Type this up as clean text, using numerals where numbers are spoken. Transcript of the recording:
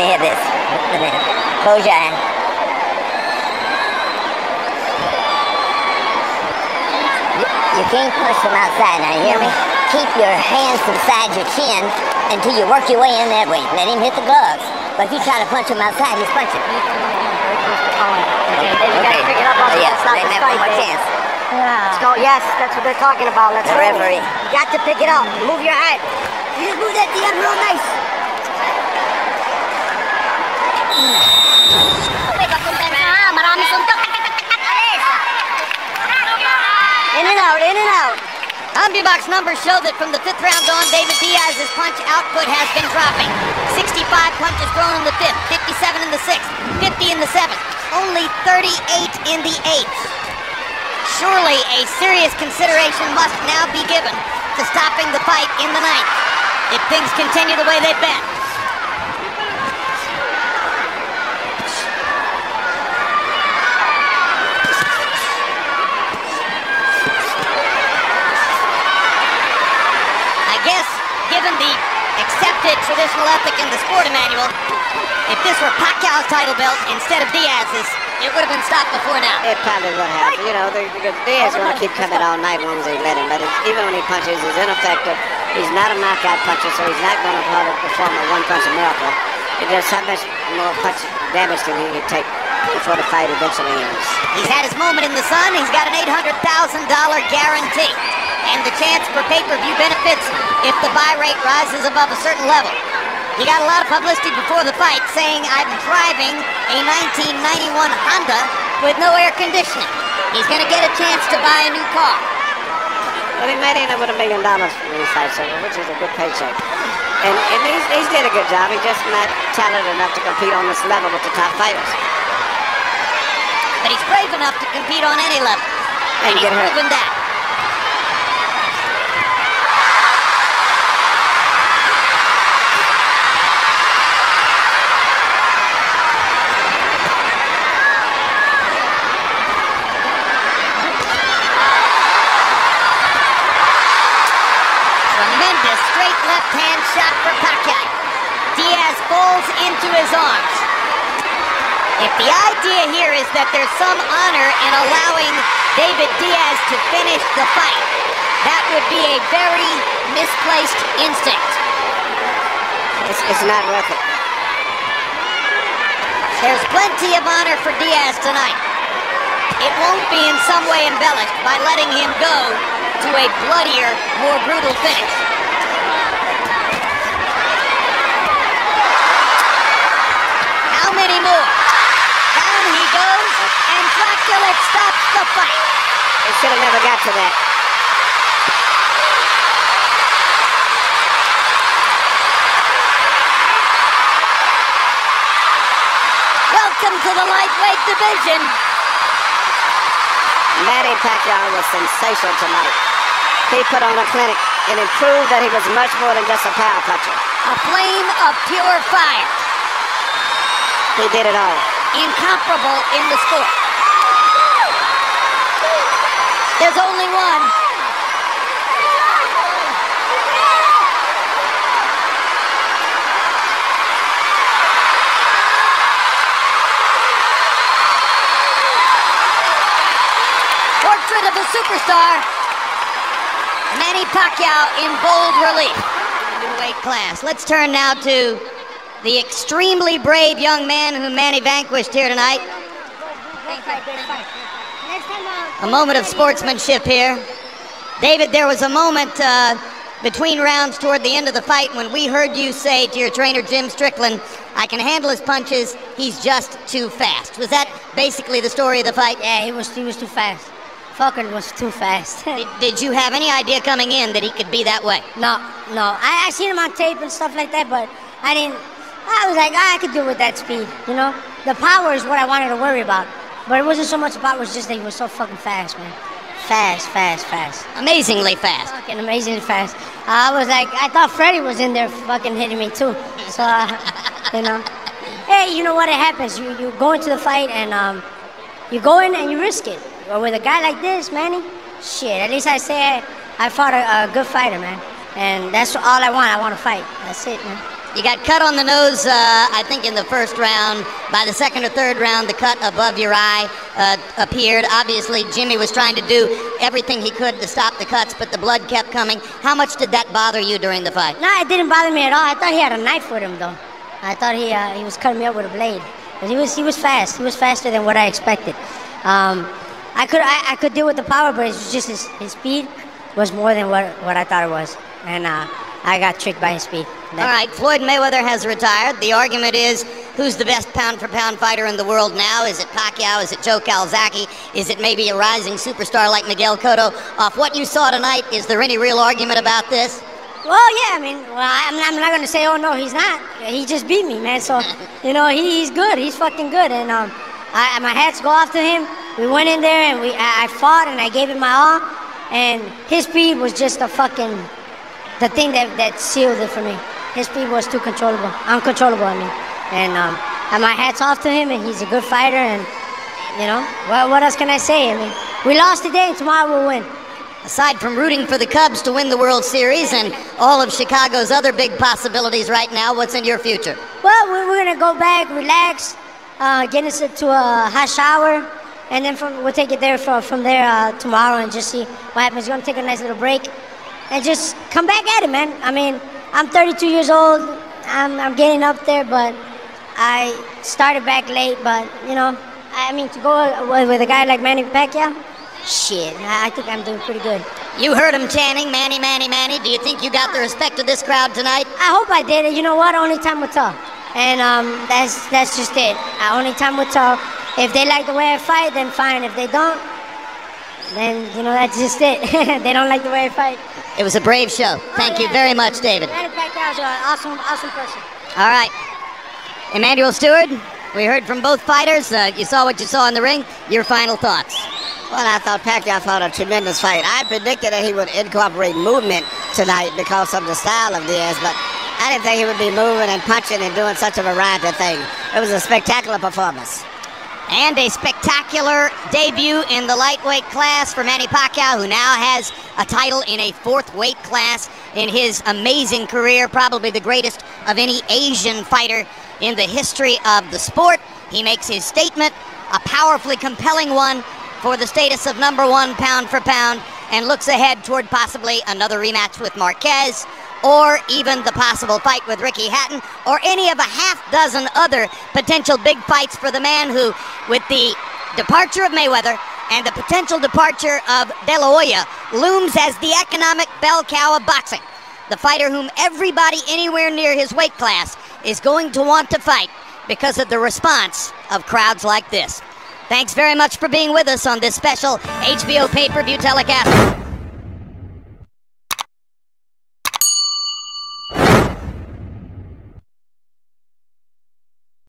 me hit this. Close your eye. You can't push from outside now, you hear me? Keep your hands inside your chin until you work your way in that way. Let him hit the gloves. But if you try to punch him outside, he's punching. Okay. Pick it up off the yeah. Let's go. Yes, that's what they're talking about. Let's go. Referee. You got to pick it up. Move your head. You just move that thing real nice. In and out, in and out. CompuBox numbers show that from the fifth round on, David Diaz's punch output has been dropping. 65 punches thrown in the fifth, 57 in the sixth, 50 in the seventh, only 38 in the eighth. Surely a serious consideration must now be given to stopping the fight in the ninth if things continue the way they've been. I guess, given the accepted traditional ethic in the sport, Emmanuel, if this were Pacquiao's title belt instead of Diaz's, it would have been stopped before now. It probably would have. You know, Diaz going to keep coming all night long as they let him. But it's, even when he punches, he's ineffective. He's not a knockout puncher, so he's not going to perform a one-punch miracle. There's so much more punch damage than he can take before the fight eventually ends. He's had his moment in the sun. He's got an $800,000 guarantee. And the chance for pay-per-view benefits if the buy rate rises above a certain level. He got a lot of publicity before the fight saying, "I'm driving a 1991 Honda with no air conditioning." He's going to get a chance to buy a new car. Well, he might end up with $1 million for these fights, which is a good paycheck. And he's did a good job. He's just not talented enough to compete on this level with the top fighters. But he's brave enough to compete on any level. And he's proven that. Left-hand shot for Pacquiao. Diaz falls into his arms. If the idea here is that there's some honor in allowing David Diaz to finish the fight, that would be a very misplaced instinct. It's not worth it. There's plenty of honor for Diaz tonight. It won't be in some way embellished by letting him go to a bloodier, more brutal finish. Anymore. Down he goes, and Dracula stops the fight. They should have never got to that. Welcome to the lightweight division. Manny Pacquiao was sensational tonight. He put on a clinic, and it proved that he was much more than just a power puncher. A flame of pure fire. He did it all. Incomparable in the sport. There's only one. Portrait of a superstar. Manny Pacquiao in bold relief. New weight class. Let's turn now to the extremely brave young man who Manny vanquished here tonight. A moment of sportsmanship here. David, there was a moment between rounds toward the end of the fight when we heard you say to your trainer, Jim Strickland, "I can handle his punches, he's just too fast." Was that basically the story of the fight? Yeah, he was too fast. Fucking was too fast. Did you have any idea coming in that he could be that way? No. I seen him on tape and stuff like that, but I didn't. I was like, I could do with that speed, you know? The power is what I wanted to worry about. But it wasn't so much about it, was just that he was so fucking fast, man. Fast. Amazingly fast. Fucking amazingly fast. I was like, I thought Freddie was in there fucking hitting me too. So, you know. Hey, you know what? It happens. You go into the fight and you go in and you risk it. But with a guy like this, Manny, shit, at least I say I fought a good fighter, man. And that's all I want to fight. That's it, man. You got cut on the nose, I think, in the first round. By the second or third round, the cut above your eye appeared. Obviously, Jimmy was trying to do everything he could to stop the cuts, but the blood kept coming. How much did that bother you during the fight? No, it didn't bother me at all. I thought he had a knife with him, though. I thought he was cutting me up with a blade. But he was fast. He was faster than what I expected. I could deal with the power, but it's just his speed was more than what I thought it was. And I got tricked by his speed. All right, Floyd Mayweather has retired. The argument is, who's the best pound-for-pound fighter in the world now? Is it Pacquiao? Is it Joe Calzaghe? Is it maybe a rising superstar like Miguel Cotto? Off what you saw tonight, is there any real argument about this? Well, yeah, I mean, I'm not going to say, oh, no, he's not. He just beat me, man. So, you know, he's good. He's fucking good. And my hats go off to him. We went in there, and I fought, and I gave it my all. And his speed was just a fucking... the thing that sealed it for me. His speed was too controllable. Uncontrollable, I mean. And my hat's off to him, and he's a good fighter, and, you know, what else can I say? I mean, we lost today, and tomorrow we'll win. Aside from rooting for the Cubs to win the World Series and all of Chicago's other big possibilities right now, what's in your future? Well, we're going to go back, relax, get us into a hot shower, and then we'll take it there from there tomorrow and just see what happens. We're going to take a nice little break and just come back at it, man. I mean, I'm 32 years old. I'm getting up there, but I started back late. But, you know, I mean, to go with a guy like Manny Pacquiao, shit, I think I'm doing pretty good. You heard him chanting, Manny, Manny, Manny. Do you think you got the respect of this crowd tonight? I hope I did. You know what? Only time will tell. And that's just it. Only time will tell. If they like the way I fight, then fine. If they don't, then, you know, that's just it. They don't like the way I fight. It was a brave show. Thank you very much, David. Manny Pacquiao is an awesome person. All right. Emmanuel Stewart, we heard from both fighters. You saw what you saw in the ring. Your final thoughts. Well, I thought Pacquiao fought a tremendous fight. I predicted that he would incorporate movement tonight because of the style of Diaz, but I didn't think he would be moving and punching and doing such a variety of things. It was a spectacular performance. And a spectacular debut in the lightweight class for Manny Pacquiao, who now has a title in a fourth weight class in his amazing career, probably the greatest of any Asian fighter in the history of the sport. He makes his statement, a powerfully compelling one, for the status of number one pound for pound, and looks ahead toward possibly another rematch with Marquez, or even the possible fight with Ricky Hatton, or any of a half dozen other potential big fights for the man who, with the departure of Mayweather and the potential departure of De La Hoya, looms as the economic bell cow of boxing. The fighter whom everybody anywhere near his weight class is going to want to fight because of the response of crowds like this. Thanks very much for being with us on this special HBO pay-per-view telecast.